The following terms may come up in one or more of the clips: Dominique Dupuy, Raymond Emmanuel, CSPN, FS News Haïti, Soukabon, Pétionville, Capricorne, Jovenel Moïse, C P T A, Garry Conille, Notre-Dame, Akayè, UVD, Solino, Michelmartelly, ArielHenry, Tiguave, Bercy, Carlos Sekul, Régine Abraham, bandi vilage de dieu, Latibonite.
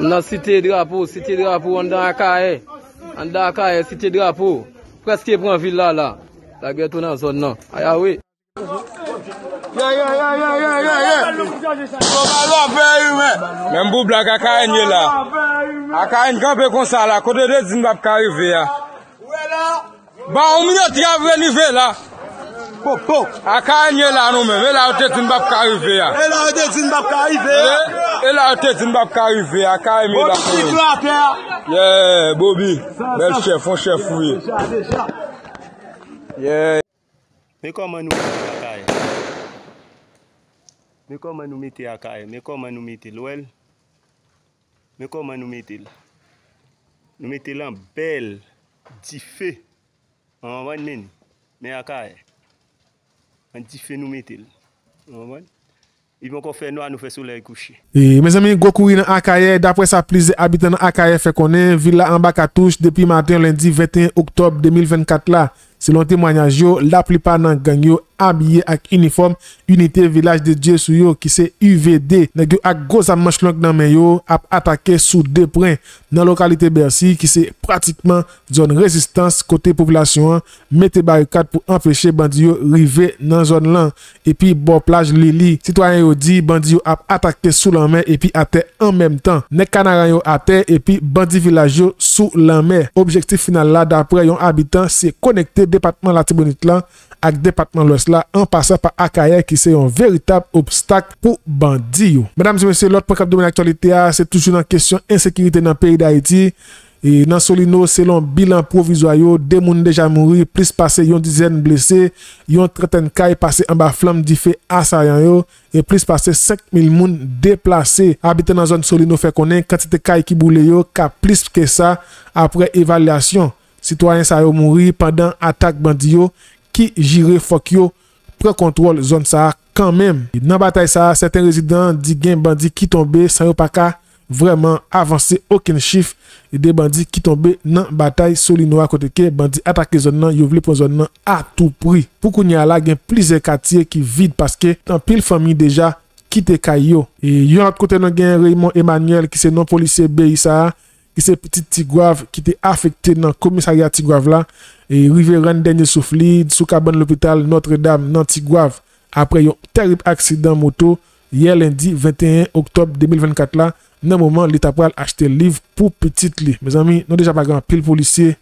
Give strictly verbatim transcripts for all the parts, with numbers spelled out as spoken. Dans cité drapeau, cité drapeau, on dans Akayè, on dans Akayè, cité drapeau, presque prend ville là là. La guerre tourne en zone non. Ah oui. Ya ya ya ya ya ya. Même pour blague Akayè là. Akayè camper comme ça là, côté de Zimbabwe arrivé là. Bah on minute y a venu là. Pop pop. Akayè là nous même, là côté Zimbabwe arrivé là. Et là côté Zimbabwe arrivé. Et là, tu es une bappe qui arrive, qui arrive. Yeah, Bobby, bel chef, on chef fouillé. Yeah. Mais comment nous mettons Akayè? Mais comment nous mettons Akayè? Mais comment nous mettons l'O L? Mais comment nous mettons? Nous mettons là belle, diffé, en one minute. Mais Akayè, en diffé nous mettons. En one. Ils vont faire noir, nous faire soleil couché. Et mes amis, Gokouri dans Akayè, d'après sa plusieurs habitants Akayè fait connaître villa en Bakatouche depuis matin lundi vingt et un octobre deux mille vingt-quatre là. Selon témoignage yo, la plupart nan gang yo habillé avec uniforme unité village de Dieu sou yo qui c'est U V D. Nèg yo ak gros manche longue nan men yo a attaqué sous deux points dans localité Bercy qui c'est pratiquement zone résistance côté population mette barricade pour empêcher bandi yo river dans zone là et puis bon plage Lili. Citoyen yo dit bandi yo a attaqué sous la mer et puis à terre en même temps. Nèg canaran yo à terre et puis bandi village yo sous la mer. Objectif final là d'après yon habitant c'est connecter département Latibonite là avec département l'Ouest là en passant par Akayè qui c'est un véritable obstacle pour bandits. Mesdames et messieurs, l'autre point de l'actualité c'est toujours une question insécurité dans le pays d'Haïti. Et dans Solino, selon bilan provisoire, deux moun déjà mouri, plus passé yon dizaine blessés, yon trentaine kay passé en bas flamme du fait assaillant yo, et plus passé cinq mille moun déplacés. Habitants dans zone Solino fait connaître quantité kay qui boule yo, ka plus que ça après évaluation. Citoyens sa yo mouri pendant attaque bandi yo qui jire fok yo prend contrôle zone ça quand même. Dans bataille ça certains résidents di gen bandi qui tombé sans yo pa ka vraiment avancer aucun chiffre des bandits qui tombé dans bataille Solino à côté que bandi attaquer zone nan yo vle prendre zone nan à tout prix. Pour kounya la gen plusieurs quartiers qui vide parce que tant pile famille déjà quitté kayo. Et yon autre côté nan gen Raymond Emmanuel qui c'est non policier B I ça qui c'est petit Tiguave qui était affecté dans le commissariat Tiguave là et riverain dernier souffle Soukabon l'hôpital Notre-Dame dans Tiguave après un terrible accident moto hier lundi vingt et un octobre deux mille vingt-quatre là dans moment l'état pral acheter livre pour petite li. Mes amis, nous déjà pas grand pile policier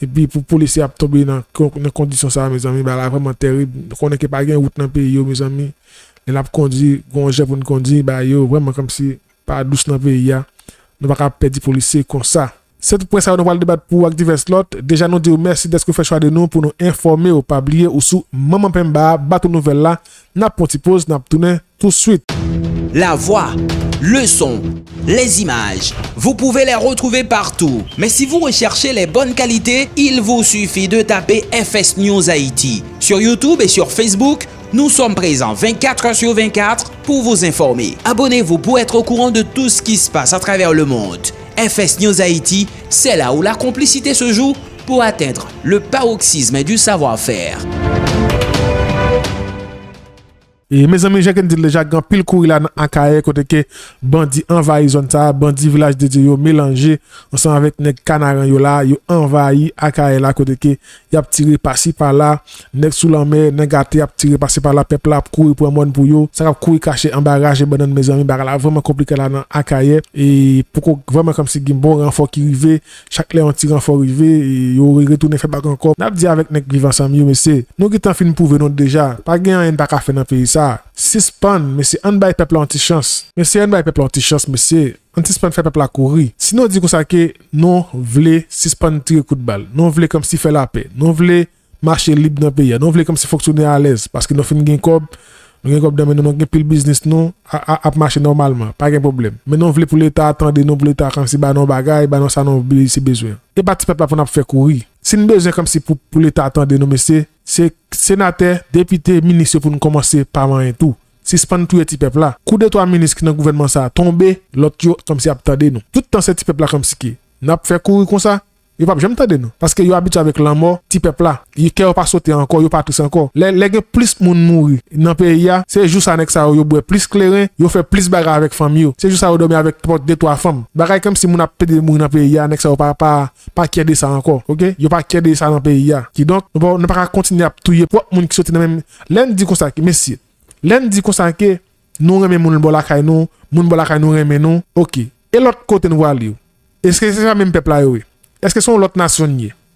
et puis pour policier a tomber dans dans condition ça mes amis, bah vraiment terrible. Connait que pas gain route dans pays yo mes amis, elle a conduit gonje pour nous conduire bah yo vraiment comme si pas douce dans pays ya. Nous ne pouvons pas perdre des policiers comme ça. C'est tout pour ça que nous allons débattre pour divers lots. Déjà, nous disons merci de ce que vous faites choix de nous pour nous informer ou pas oublier ou sous Maman Pemba, bateau nouvelle là. Nous avons une pause, nous allons tourner tout de suite. La voix, le son, les images, vous pouvez les retrouver partout. Mais si vous recherchez les bonnes qualités, il vous suffit de taper F S News Haïti. Sur YouTube et sur Facebook, nous sommes présents vingt-quatre heures sur vingt-quatre pour vous informer. Abonnez-vous pour être au courant de tout ce qui se passe à travers le monde. F S News Haïti, c'est là où la complicité se joue pour atteindre le paroxysme du savoir-faire. Et mes amis, j'ai dit déjà grand pile courir là dans Akayè côté que bandi envahi zone ça, bandi village de Dieu mélangé ensemble avec nèg canaran yo là, yo envahi Akayè là côté que y a tiré par-ci par-là, nèg sous la mer, nèg gâté a tiré par-ci par-là, peuple là courir pour monde pour yo, ça va courir caché en barrage banane mes amis, barrage là vraiment compliqué là dans Akayè et pourquoi vraiment comme si bon renfort qui arrivé, chaque là on tire renfort arrivé, yo retourner faire bac encore. N'a dit avec nèg vivant ensemble yo monsieur, nous qui t'en fin prouver non déjà, pas gain rien pas ka faire dans pays. Sispan, monsieur, on bail peuple anti-chance. Monsieur, on bail peuple anti-chance, monsieur. Anti-span fait peuple à courir. Sinon, dit qu'on que non, voulez, sispan tirer coup de balle. Non, voulez comme si fait la paix. Non, voulez marcher libre dans le pays. Non, voulez comme si fonctionner à l'aise. Parce que nous faisons un cob. Nous avons un cob, nous avons un business, non, à marcher normalement. Pas de problème. Mais non, voulez pour l'État attendre, non, pour l'État comme si bah non bagaille, bah non, ça non, c'est besoin. Et pas de peuple pour nous faire courir. Si nous besoin comme si pour l'État attendre, nous, monsieur. C'est sénateur, député, ministre pour nous commencer par un tout. Si ce n'est pas tout petit peuple là, coup de trois ministres qui dans le gouvernement ça a tombé, l'autre comme si attendait nous. Tout le temps, ce petit peuple là comme si qui n'a pas fait courir comme ça, Ils ne peuvent jamais t'aider nous. Parce qu'ils habitent avec la mort, petit peuple là. Ils ne pas sauter encore, ils ne pas tous encore. Les gens plus de monde mourir dans le pays, c'est juste avec ça, ils boivent plus clairin, ils font plus de bagarre avec famille. C'est juste ça, ils dorment avec deux trois femmes. Bagarre comme si on a pédé mourir dans le pays, ils ne pas pas qu'aider ça encore. OK? Ils ne pas qu'aider ça dans le pays. Qui donc, nous ne pouvons pas continuer à tuer pour les gens qui sautent dans le même. L'un dit comme ça, messieurs. L'un dit comme ça, nous remons les gens, nous remons les gens, nous remons nous. OK. Et l'autre côté, nous voyons. Est-ce que c'est ça même peuple là? Est-ce que sont l'autre nation?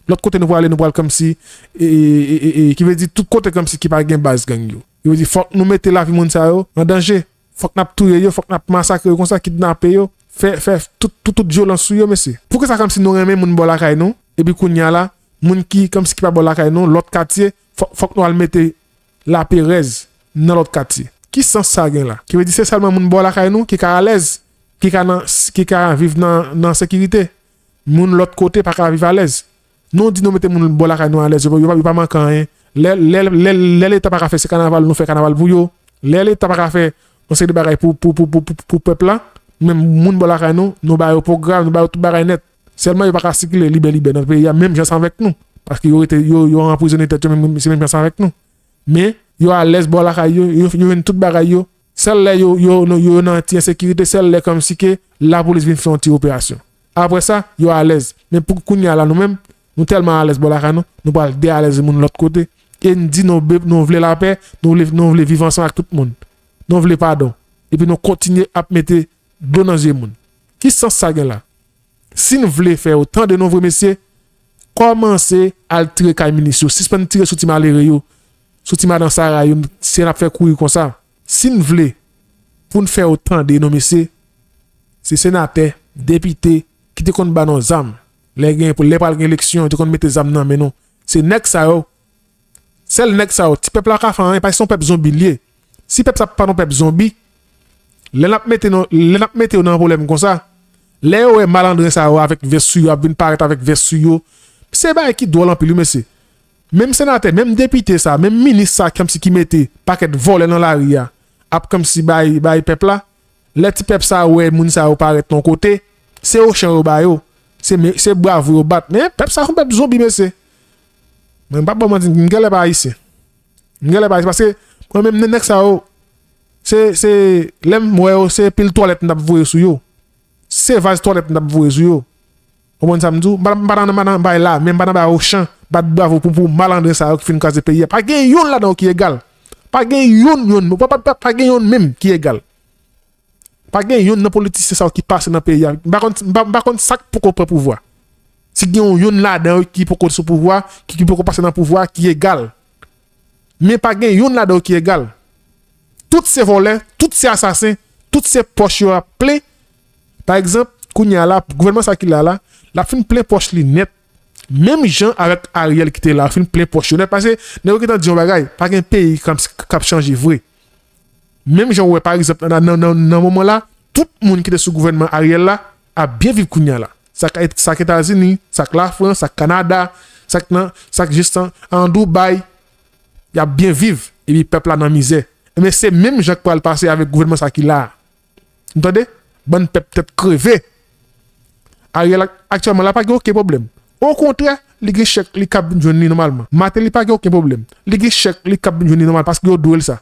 L'autre côté nous voit aller nous voir comme si et, et, et, et qui veut dire tout côté comme si qui pas gain base gang yo. Il veut dire faut nous mettre la vie moun ça yo en danger, faut que n'a touyer yo, faut que n'a massacrer comme ça kidnapper yo, faire faire toute toute tout violence sur yo monsieur. Pour que ça comme si nous remet moun bon la caille nous et puis kounya là moun qui comme si qui pas bon la caille nous l'autre quartier faut que nous al mettre la Pérez dans l'autre quartier. Qui sens ça gain là? Qui veut dire c'est seulement moun bon la caille nous qui est à l'aise, qui est qui est vivre dans dans sécurité. Moun l'autre côté pas vivre à l'aise. Nous dit nous mettez moun bola ka nous à l'aise, yo pas manquer rien. L'état pas faire ce carnaval, nous fait carnaval pour yo. L'état pas faire on sait de bagaille pour pour pour pour peuple là, même moun bola ka nous, nous ba programme, nous ba tout bagaille net. Seulement yo pas circuler libre libre dans le pays, même gens avec nous parce que yo yo yo emprisonné tête même même gens avec nous. Mais yo à l'aise bola ka yo, yo vient tout bagaille yo. Celle là yo yo yo en sécurité, celle là comme si que la police vient faire une petite opération. Après ça, ils sont à l'aise. Mais pour qu'on y a là nous-mêmes, nous sommes tellement à l'aise, nous ne parlons pas à l'aise de l'autre côté. Et nous disons que nous voulons la paix, nous voulons vivre ensemble avec tout le monde. Nous voulons pardon. Et puis nous continuons à mettre bon dans le monde. Qui sont ça là? Si nous voulons faire autant de nombreux messieurs, commencez à tirer les munitions. Si vous ne tirez pas sur les malheureux, sur les malheureux dans Sarah, si vous faites courir comme ça. Si nous voulons, pour nous faire autant de nos messieurs, c'est sénateur, député, qui te compte ba nos âmes les gains pour les parler d'élection te compte mettre tes âmes non mais non c'est nèg ça yo c'est le nèg ça yo ti peuple la ka fan parce son peuple zombie lié si peuple ça pas non peuple zombie les n'a mettre non les n'a mettre dans problème comme ça les ouais malandrin ça yo avec versu a vinn paraître avec versu yo c'est ba qui doit l'empile monsieur même sénateur même député ça même ministre ça comme si qui mettait paquet voler dans la ria ap comme si ba ba peuple là les ti peuple ça ouais moun ça yo paraître ton côté. C'est au champ au bayo, c'est bravo au bat, mais peuple ça peuple zombie monsieur. Même pas bon dire n'galè pas ici. N'galè pas parce que moi même nek ça c'est c'est l'aime ouais c'est pile toilette n'a voyer sur yo. C'est vase toilette n'a voyer sur yo. Au moins ça me dit pas pas pas là, même pas dans au champ, bat bravo pour pour malandre ça qui fin cause pays. Pas gain yon là donc qui égal. Pas gain yon yon, pas pas pas gain yon même qui égal. Pas gain yon nan politique ça qui passe dans pays par contre par contre ça pour qu'on prend pouvoir si gain yon là dedans qui pour qu'on sous pouvoir qui pour qu'on passer dans pouvoir qui égal mais pas gain yon là dedans qui égal toutes ces voleurs toutes ces assassins toutes ces poches à plein par exemple kounya là gouvernement ça qui là là la fin plein poche li net même gens avec Ariel qui était là fin plein poche net parce que nèg qui t'a dit on bagaille pas gain pays comme cap changer vrai. Même j'en vois par exemple, dans un moment là, tout le monde qui était sous le gouvernement Ariel là, a bien vécu Kounia là. Ça les États-Unis, ça la France, ça Canada, ça juste en Dubaï. Il a bien vivre et le peuple là dans la misère. Mais c'est même gens qui parle passer avec le gouvernement ça qui là. Vous entendez? Bon peuple peut-être crevé. Ariel actuellement là, pas aucun problème. Au contraire, les gens chèques, les cap journée normalement. Matel, il pas aucun problème. Les gens chèques, les cap journée normalement parce qu'ils ont doué ça.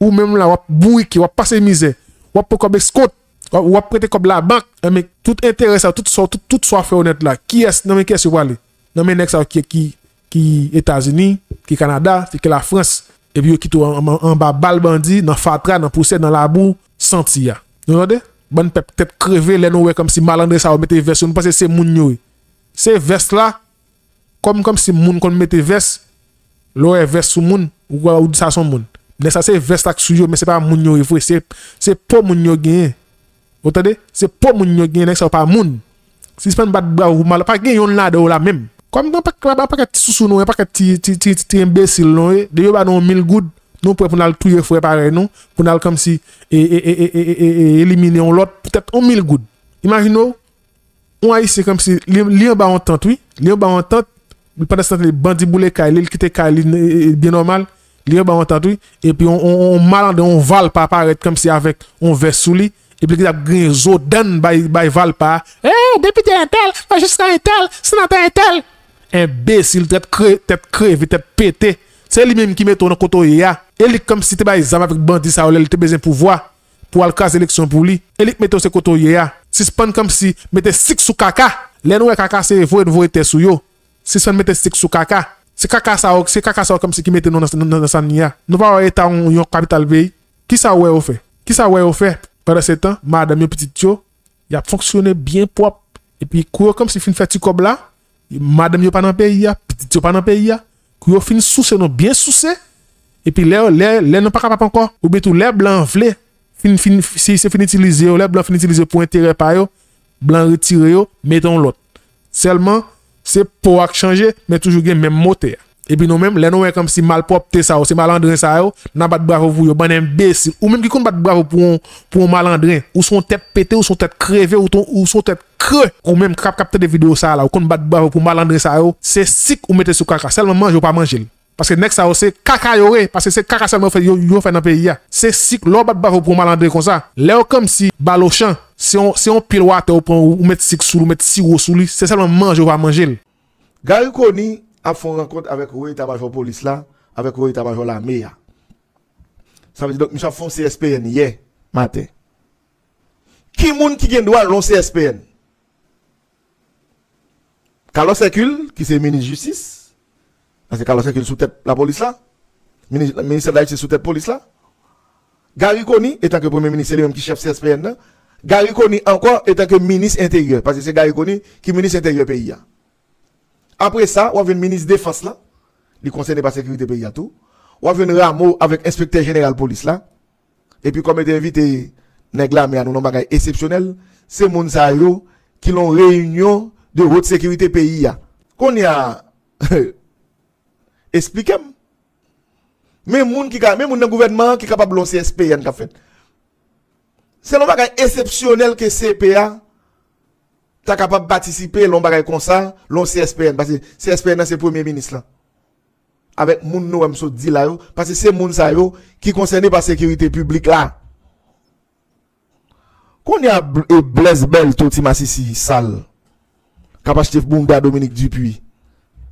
Ou même là, wap bourrique, wap passe misère, wap pour comme escroc, wap prêter comme la banque, mais tout intérêt ça, tout soit, tout, tout soit fait honnête là. Qui est, non mais qu'est-ce que vous allez? Non mais next qui qui qui États-Unis, qui Canada, qui la France, et puis qui tout en, en, en bas bal bandit, dans fatra, dans poussé, dans la boue, senti ya. Vous entendez? Bonne peut-être crever les noms comme si malandré ça, mettez veste, on pense que c'est moun yo. Ces vestes là, comme comme si moun qu'on mettez veste, l'eau est veste sous moun ou ou ça son moun. Mais ça c'est veste sur yo mais c'est pas moun yo vrai c'est c'est pas moun yo gagné. Vous entendez? C'est pas moun yo gagné ça pas moun. Si c'est pas bat bravo mal pas gagné yon là de la même. Comme pas pas pas sous nous pas ti ti ti imbécile non de yo ba non mille good nous pour nous tuer frère pareil non pour nous comme si éliminer l'autre peut-être mille good. Imaginez on haïtien comme si li en bas en tente oui, li en bas en tente pendant ce temps les bandits boule Kyle il quitte Kyle bien normal. Et puis on, on, on malandre, on vale pas apparaître comme si avec on verse sous lui. et puis il a gagné Zodan by Valpa. Eh, député un tel, magistrat un tel, sénateur un tel. Imbécile, tête crevée, tête crevée, tête pété. C'est lui-même qui met ton côté hier. Et lui, comme si tu avais des avec bandit, ça il était besoin de pouvoir pour le cas élection pour lui. Et lui, met ton côté hier. Suspend comme si mettait six sous caca. Les nouveaux caca, c'est vous et vous étiez sous yo. Suspend mettait six sous caca. C'est caca ça, c'est caca ça comme si qui mettait nous dans sa nia. Nous va avoir état en capital pays. Qui ça ouais au fait? Qui ça ouais au fait? Pendant ce temps, madame et petite yo, il a fonctionné bien propre. Et puis, court comme si fin fait comme là. Madame yo pas dans le pays, petite yo pas dans le pays. Yo fin soucé, non bien soucé. Et puis, les les non pas capable encore. Ou bien tout les blancs vlés. Fin fin si c'est fin utilisé, les blancs fin utilisé pour intérêt par yo. Blanc retiré yo, mettons l'autre. Seulement, c'est pour changer, mais toujours le même moteur. Et puis nous-mêmes, les nous comme si mal propre ça, c'est malandrin ça, n'a pas de bravo pour vous, bon imbécile, ou même qui compte pas de bravo pour pour malandrin, ou son tête pété, ou son tête crevée, ou ton ou son tête creux, ou même cap capter des vidéos ça là, ou compte pas de bravo pour malandrin ça, c'est sick ou mettez sous caca, seulement manger ou pas manger. Parce que next ça c'est caca yoré, parce que c'est caca seulement fait yo fait dans pays là. C'est sick, l'on pas de bravo pour malandrin comme ça. Là comme si balochan, si on si on pile water ou prend ou mettre sick sous, ou mettre sirop sous lui, c'est seulement manger ou pas manger. Garry Conille a fait une rencontre avec le état-major police là, avec le état-major la M E A. Ça veut dire donc nous avons fait un C S P N hier matin. Qui moun qui gen droit l'on C S P N? Carlos Sekul qui c'est ministre de justice. Parce que Carlos Sekul sous tête la police là. Ministre de la justice sous tête police là. Garry Conille étant que premier ministre lui-même qui chef C S P N là. Garry Conille encore étant que ministre intérieur parce que c'est Garry Conille qui ministre intérieur pays là. Après ça, on a vu le ministre de la Défense là, le conseil de la sécurité pays à tout. On a vu un rameau avec l'inspecteur général de la police là. Et puis, comme il était invité, Negla, mais à nous, nous avons exceptionnel, c'est Monsayo qui l'ont réunion de haute sécurité pays à. Qu'on y a, expliquez-moi. Même moun qui même moun dans le gouvernement qui est capable de lancer C S P N qu'a fait. C'est un bagage exceptionnel que C P A t'as capable de participer, l'on bagaille comme ça, l'on C S P N. Parce que C S P N, c'est le premier ministre là. Avec moun nou m'so di la yo, parce que c'est moun sa yo qui concerné par sécurité publique là. Qu'on y a Blaise Bell, tout Massissi, sale. Capable de boumba Dominique Dupuy.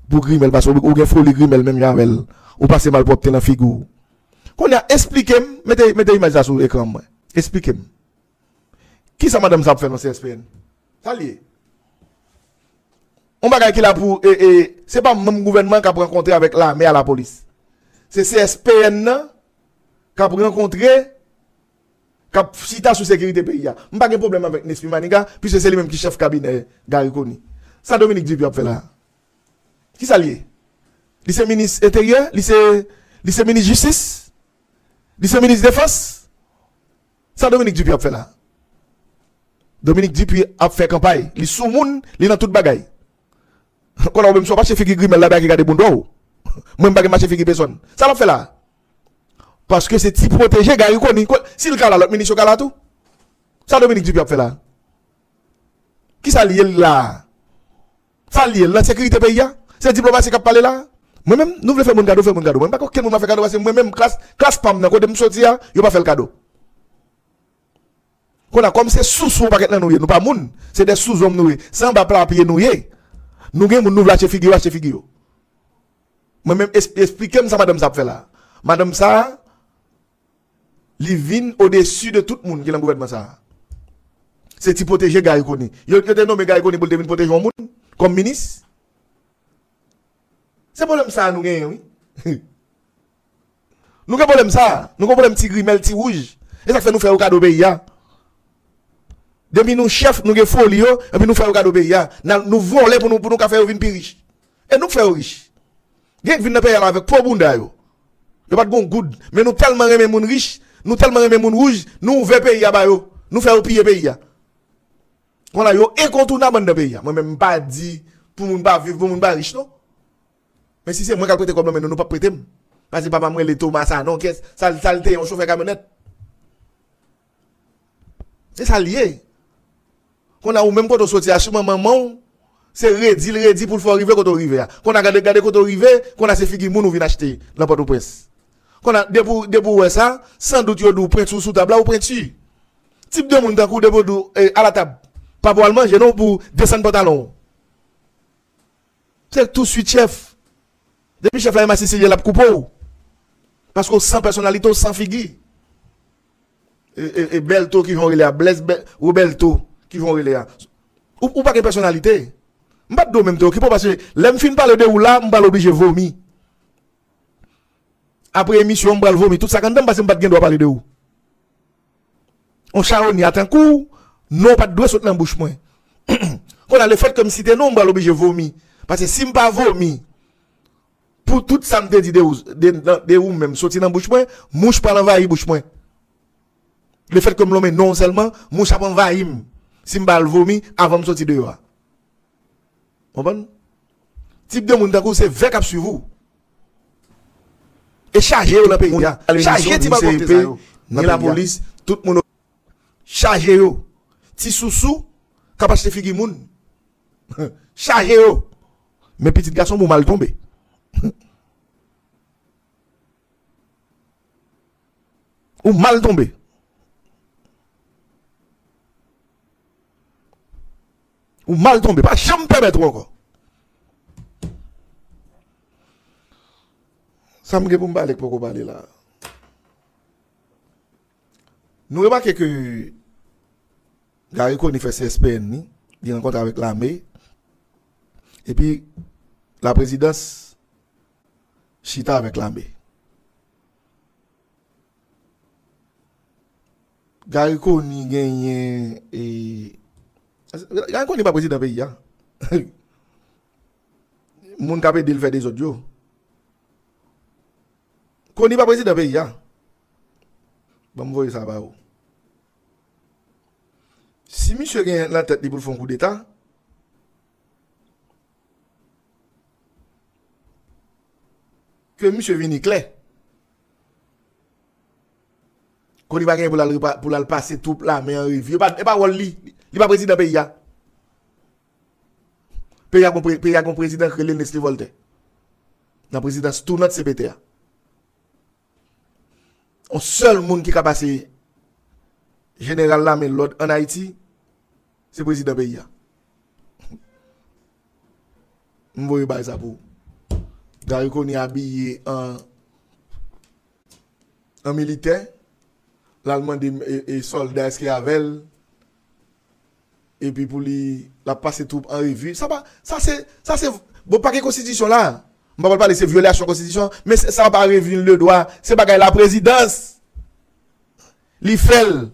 Pour Grimel, parce que ou gen frôle Grimel même Javel. Ou passe mal propre dans figure. Qu'on y a expliqué, mettez, mettez image là sur l'écran, moi. Expliquez. Qui ça, madame, ça fait dans C S P N? Ça lié. On va qu'il a pour et et c'est pas même gouvernement qui a rencontré avec l'armée à la police. C'est C S P N qui a rencontré qui a cité sous sécurité pays. On pas de problème avec Nespi Maniga puisque c'est lui même qui chef cabinet Garry Conille. Ça Dominique Dupuy a fait là. Qui ça lié? Lycée ministre intérieur, lycée lycée ministre justice, lycée ministre défense. Ça Dominique Dupuy a fait là. Dominique Dupuy a fait campagne. Il est sous moun, il est dans toute bagaille. Quand on même soit pas chef qui grimel la bagaille qui a des bondou. Même pas chef qui personne. Ça l'a fait là. Parce que c'est si protégé Garry Conille. Si le cas là, l'autre ministre là tout. Ça Dominique Dupuy a fait là. Qui ça lié là? Ça lié la sécurité pays. C'est diplomatie qui a parlé là. Moi-même, nous voulons faire mon cadeau, faire mon cadeau. Même pas quelqu'un m'a fait cadeau parce que moi-même classe classe pam dans côté me sortir, yo pas faire le cadeau. Qu'on a comme c'est sous-sous paquet là nous, nous pas moun, c'est des sous-hommes nous. Sans bas plat pied nous. Nous gagne moun nous la chez figure, chez figure. Moi même expliquez-moi ça madame ça fait là. Madame ça li vin au-dessus de tout le monde qui dans gouvernement ça. C'est ti protéger Garry Conille. Yo te nommé Garry Conille pour te protéger moun comme ministre. C'est problème ça nous gagne oui. Nous gagne problème ça, nous gagne problème ti grimel ti rouge. Et ça fait nous faire au cadeau pays là. Depuis nous chefs, nous folio, et puis nous faisons le pays. Nous volons pour nous pour nous faire une plus riche. Et nous faisons riche. Nous venons payer avec pour bunda yo. Nous pas de bon good, mais nous tellement aimer moun riche, nous tellement aimer moun rouge, nous veut payer ba yo, nous faisons piller pays. On a yo incontournable dans pays. Moi même pas dit pour moun pas vivre, pour moun pas riche non. Mais si c'est moi qui prête comme nous nous pas prêter. Parce que papa moi les Thomas ça non, qu'est-ce ça ça le on chauffeur camionnette. C'est ça lié. Qu'on a ou même quand on sortit à chez maman, c'est rédit, rédit pour le faire arriver quand on arrive. Qu'on a gardé, gardé quand on arrive, qu'on a ces figues moun ou vient acheter dans le presse. Qu'on a debout, debout, ça, sans doute, y'a du print sous sous table, ou print dessus. type de monde dans de bodou à la table. Pas pour manger non pour descendre pantalon. C'est tout de suite chef. Depuis chef la M A C C il a coupé. Parce que sans personnalité, sans figure. Et, et, et Belto qui vont relais à Blaise Be, ou Belto qui vont relais à. Ou, ou pas de personnalité. M'pas de même qui parce que l'aime fin parler de ou là, m'pas l'obligé vomir. Après émission, m'pas le vomir. Tout ça quand même parce que m'pas de doit parler de ou. On charronne à tant coup, non pas de doigt sauter dans bouche moins. On a le fait comme si t'es non, m'pas l'obligé vomir. Parce que si m'pas vomi pour tout ça me dit de ou de ou même sortir dans bouche moins, mouche pas l'envahir bouche moins. Le fait que l'homme non seulement, mon chapon va im, si m'bal vomi avant de sortir de là. Bon? Type de monde c'est vingt cap sur vous. Et chargez le pays. Chargez ti pays, ni la police, tout le monde. Chargez yo. Ti sous-sous, capacité figi moun. Chargez yo. Mes petits garçons vont mal tomber. Ou mal tomber. Ou mal tombé, pas jamais permettre encore. Ça me dit pour me parler, pour me parler là. Nous remarquons que Garry Conille fait C S P N, il rencontre avec l'armée. Et puis la présidence chita avec l'armée. Garry Conille gagne et. Garry Conille n'est pas président du pays. Mon capé dit le fait des autres. Conille n'est pas président du pays. Bon, vous voyez ça. Si monsieur gagne la tête pour faire un coup d'État, que monsieur vienne clair. Conille n'est pas gagné pour la passer tout la main en revue. Et pas Wally. Il n'est pas président du pays. Pays a un président qui est le Nestlé Voltaire. Dans la présidence, tout notre C P T A. Le seul monde qui a passé général là, mais l'autre en Haïti, c'est le président du pays. Je vais vous ça pour. Garry Conille est habillé en militaire. L'Allemand et soldats qui avaient. Et puis pour lui, la passer tout en revue. Ça va, ça c'est, ça c'est, bon, pas que constitution là. On va pas laisser violation de la constitution, mais ça va pas revue le droit. C'est pas la présidence. L'I F E L.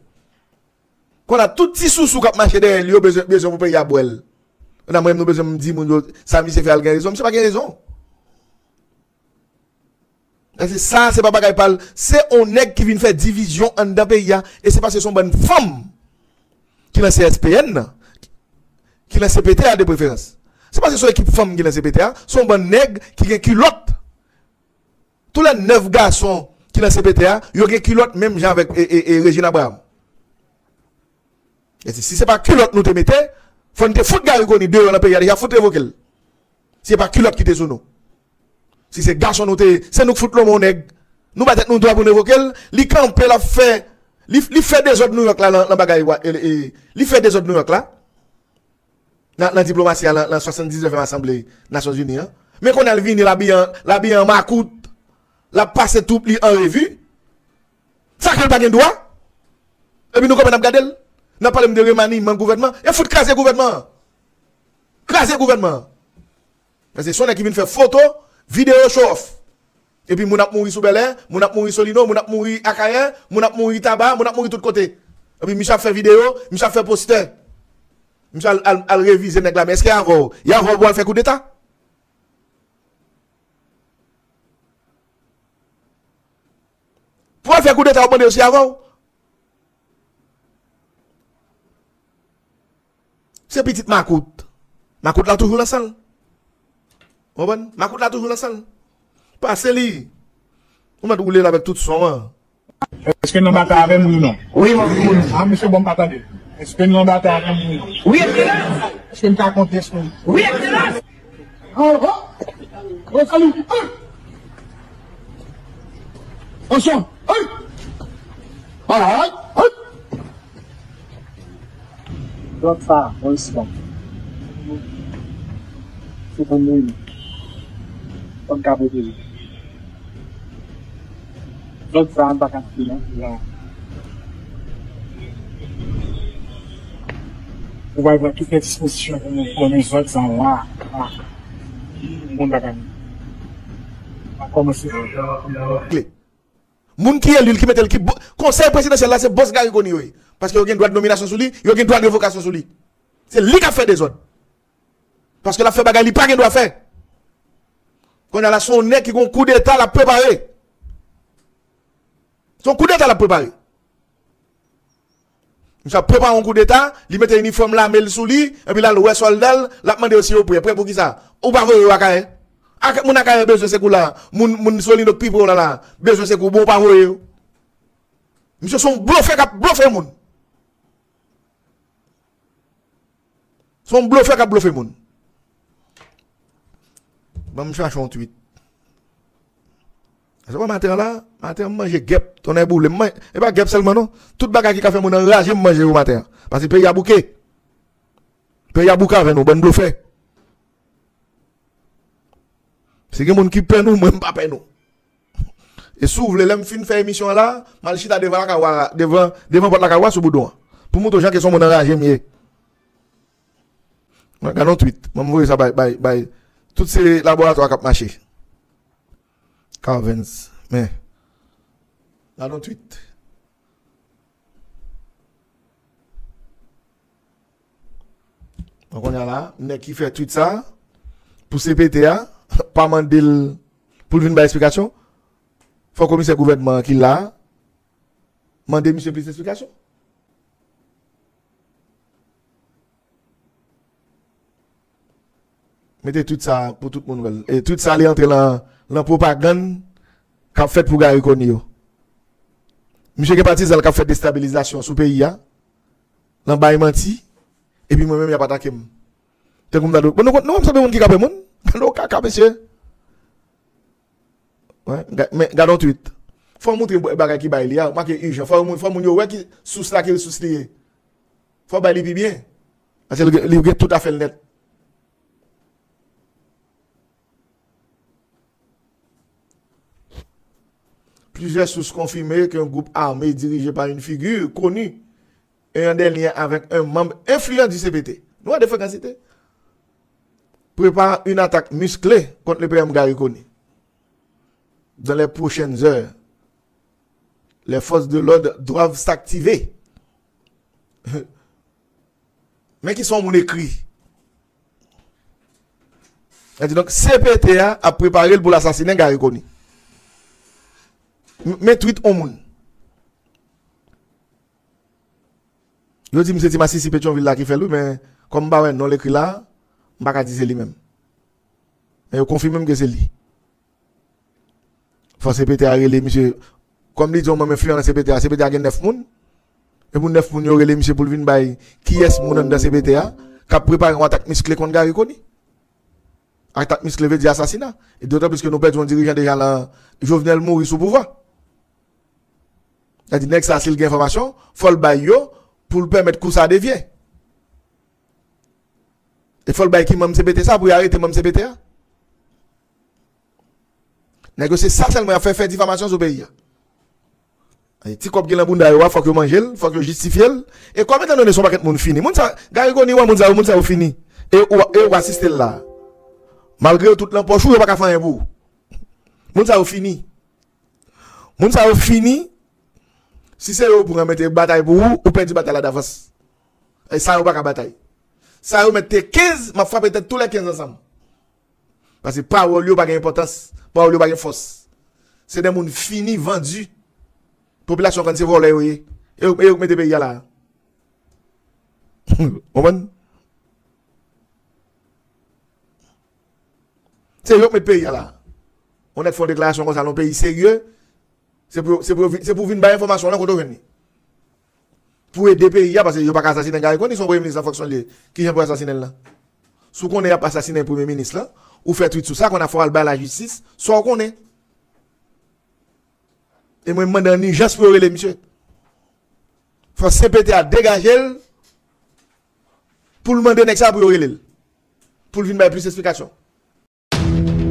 Qu'on a tout petit sous-sous qui a marché derrière lui, besoin pour payer à Boel. On a même besoin de dire, ça me fait faire la raison, mais c'est pas la raison. Ça, c'est pas bagaille parle. C'est on nèg qui vient faire division en d'un pays. Et c'est parce que son bonne femme qui est dans C S P N. Qui est dans C P T A de préférence. C'est parce que son équipe femme qui est dans C P T A, son bon nègre qui est culotte. Tous les neuf garçons qui sont dans C P T A, ils ont culotte même genre avec et, et, et Régine Abraham. Et si ce n'est pas culotte nous te mettez, il faut te foutre Garry Conille deux dans le pays, il faut te évoquer. Si ce n'est pas culotte qui te sous nous. Si c'est garçon nous te, c'est nous qui foutons mon nègre. Nous battons nous droit pour évoquer, les camper la fait. Il fait des autres New York là, dans bagaille. Il fait des autres New York là. Dans la diplomatie, dans la soixante-dix-neuvième Assemblée des Nations Unies. Mais qu'on a le vin, la bille en macoute, la passe tout en revue. Ça, qu'elle n'a pas de droit. Et puis nous, comme on a regardé, on a parlé de remaniement gouvernement. Il faut craser le gouvernement. Craser le gouvernement. Parce que si on a qui vient faire photo, vidéo chauffe. Et puis, moun ap mouri sou Belè, moun ap mouri Solino, moun ap mouri Akayè, moun ap mouri Tabac, moun ap mouri tout côté. Et puis, Michel fait vidéo, Michel fait poster. Michel al, al réviser nèg la. Mais est-ce qu'il y a encore? Il y a encore pour faire coup d'État? Pour faire coup d'État, on peut aussi avoir. C'est petite macoute. Macoute là toujours la salle. Vous comprenez? Macoute là toujours la salle. Passez-lui. On va rouler avec tout son. Est-ce que nous battons avec nous ou non? Oui, mon frère. Ah, monsieur, bon, attendez. Est-ce que nous battons avec nous ou non? Oui, excellence. Est-ce que nous t'as compté ce nous? Oui, excellence. Oh, oh. Oh, salut. Oh. Attention. Oh. Voilà. Oh. Drop fire, voice bomb. C'est un mouille. Comme Gabriel. Drop fire, pas qu'un petit, hein. On va voir toutes les dispositions pour nous autres en noir. On va commencer. Moun qui est lui qui met le conseil présidentiel là, c'est boss Garry Conille. Parce qu'il y a un droit de nomination sur lui, il y a un droit de révocation sur lui. C'est lui qui a fait des autres. Parce que la fait bagarre, il n'y a pas de droit faire. Quand il a son nez qui a un coup d'état, l'a préparé. Son coup d'état l'a préparé. Il a préparé un coup d'état, il mettait l'uniforme là, met le sous lui, et puis là, le soldat, il a demandé aussi au prix. Prêt pour qui ça? Ou pas voyer Akayè? Mon Akayè besoin de ce coup là. Mon Solino Pipo là, besoin de ce coup, bon, pas voyer. Monsieur son bluffé, cap bluffé moun. Son bluffé, cap bluffé moun. Bon, je cherche un tweet. C'est pas matin là, matin manger guêpe, ton éboule, et pas guêpe seulement non. Toute bagarre qui a fait mon enrage, manger au matin. Parce que pays a bouqué. Pays a bouqué avec nous, bon bluffé. C'est que moun qui paie nous, même pas paie nous. Et s'ouvre les fin faire émission là, malchita devant la kawa, devant devant porte la kawa sous boudon. Pour montrer aux gens qui sont mon enragé mieux. Regardons tweet, moi m'voyer ça bye bye bye toutes ces laboratoires qui marché. Carvens, mais regardons tweet. Donc on y a là, nèg qui fait tweet ça pour C P T A, pas mandel pour venir ba explication. Faut que le commissaire gouvernement qui l'a demandé monsieur plus d'explications. Mettez tout ça pour tout le monde. Et tout ça allait entrer dans la propagande qu'a fait pour Garry Conille. Monsieur Gepatizal qui a fait déstabilisation sous le pays. L'embaille menti. Et puis moi-même, il n'y a pas d'attaque. T'es comme d'autres. Non, on ne sait pas qui a fait mon. Non, caca, monsieur. Ouais, mais gardons tweet. Faut montrer les bagages qui baillent. Il faut montrer qui sous là qui sous lié. Faut bailler bien. Parce que le gars tout à fait net. Plusieurs sources confirmées qu'un groupe armé dirigé par une figure connue est en lien avec un membre influent du C P T. Nous avons des fréquences. Prépare une attaque musclée contre le P M Garry Conille. Dans les prochaines heures, les forces de l'ordre doivent s'activer. Mais qui sont mon écrit? Et donc, C P T A a préparé pour l'assassinat de Garry Conille. Mais tweet au monde. Je dis, monsieur Timassi, si Pétionville là qui fait lui, mais comme bah ouais, non l'écrit là, je ne vais pas dire c'est lui-même. Mais je confirme même que c'est lui. Faut C P T A relé monsieur comme dit on m'a influent dans C P T A C P T A gagne neuf moun et pour neuf moun yo relé monsieur pour venir bay qui est moun dans C P T A qui a préparé une attaque musclée contre Garry Conille attaque musclée veut dire assassinat et d'autant plus que nous perdons un dirigeant déjà là Jovenel Moïse sous pouvoir c'est-à-dire next ça s'il gagne information faut le bay yo pour le permettre coup ça dévier et faut le bay qui même C P T A ça pour arrêter même C P T A. Négocier ça seulement à faire faire diffamation au pays. Si vous avez un bon il faut que vous mangez, il faut que vous justifiez. Et comment est-ce que vous avez un bon fini? Vous avez un bon fini. Et vous assistez là. Malgré tout l'empoche, vous n'avez pas fait un bout. Vous avez fini. Vous avez fini. Si c'est vous pour mettre une bataille pour vous, vous perdez une bataille d'avance. Et ça, vous n'avez pas de bataille. Ça, vous mettez quinze, ma frappe peut-être tous les quinze ensemble. Parce que pas au lieu pas d'importance, pas au lieu pas de force. C'est des monde fini vendu. Population quand c'est volé oui. Et et mettez pays là. Oman. C'est yo mettez pays là. On a fait une déclaration comme ça dans pays sérieux. C'est pour c'est pour c'est pour venir ba information là qu'on doit venir. Pour aider pays parce que yo pas assassiner Garry Conille, ils sont premier ministre en fonction de qui j'en pour assassiner là. Sous qu'on est pas assassiner premier ministre là. Ou fait tweet sur ça qu'on a fait à la justice, soit qu'on est. Et moi, je demande en urgence pour les messieurs. Faut C P T A dégager pour le demander ça pour le pour venir plus d'explications.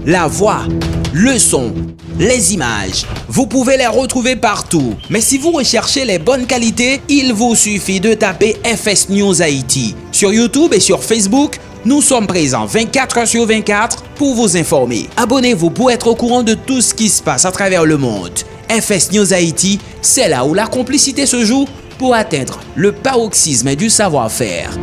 La voix, le son, les images, vous pouvez les retrouver partout. Mais si vous recherchez les bonnes qualités, il vous suffit de taper F S News Haïti. Sur YouTube et sur Facebook, nous sommes présents vingt-quatre heures sur vingt-quatre pour vous informer. Abonnez-vous pour être au courant de tout ce qui se passe à travers le monde. F S News Haïti, c'est là où la complicité se joue pour atteindre le paroxysme du savoir-faire.